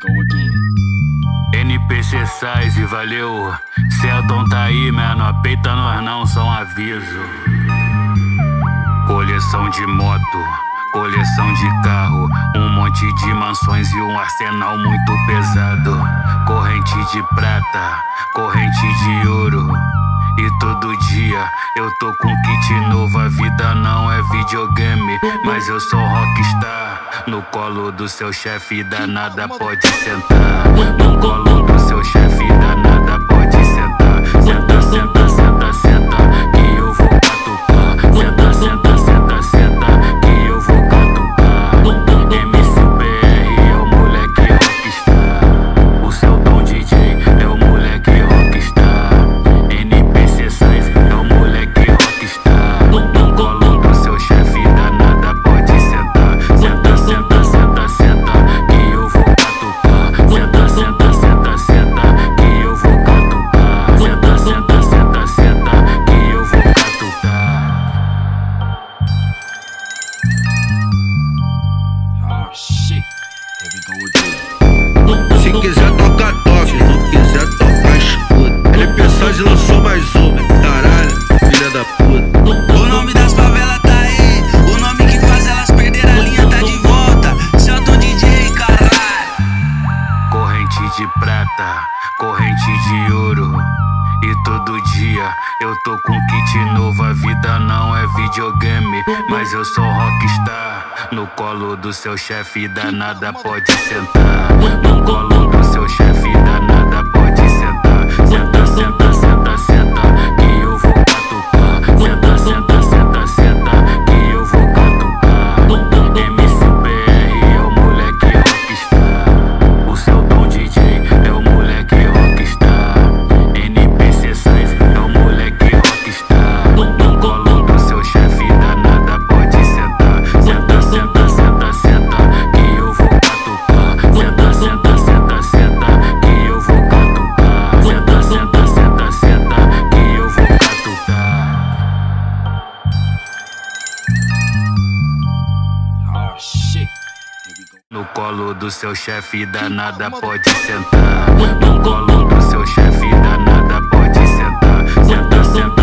go again. NPC sais e valeu. Se a tonta aí, mano, apeita nós não, só um aviso. Coleção de moto, coleção de carro, um monte de mansões e um arsenal muito pesado. Corrente de prata, corrente de ouro. E todo dia eu tô com kit novo, a vida não é videogame, mas eu sou rockstar. No colo do seu chefe danada pode sentar. No colo do seu chefe danada pode sentar. Senta, senta, senta, senta, que eu vou catucar. Senta, senta, senta, senta, que eu vou catucar. MCBR é o moleque rockstar. O seu Tom DJ é o moleque rockstar. Se quiser tocar, toque, não quiser tocar, escuta. LP Sais lançou mais uma, caralho, filha da puta. O nome das favelas tá aí, o nome que faz elas perder a linha tá de volta. Seu Tom DJ, caralho. Corrente de prata, corrente de ouro. E todo dia eu tô com kit novo, a vida não é videogame, mas eu sou rockstar. No colo do seu chefe danada pode sentar. No colo do seu chefe danada pode sentar. Senta, senta, senta, senta, que eu vou catucar. Senta, senta, senta, senta, que eu vou catucar. MCBR é o moleque rockstar. O seu Tom DJ é o moleque rockstar. No colo do seu chefe danada pode sentar. No colo do seu chefe danada pode sentar. Senta, senta.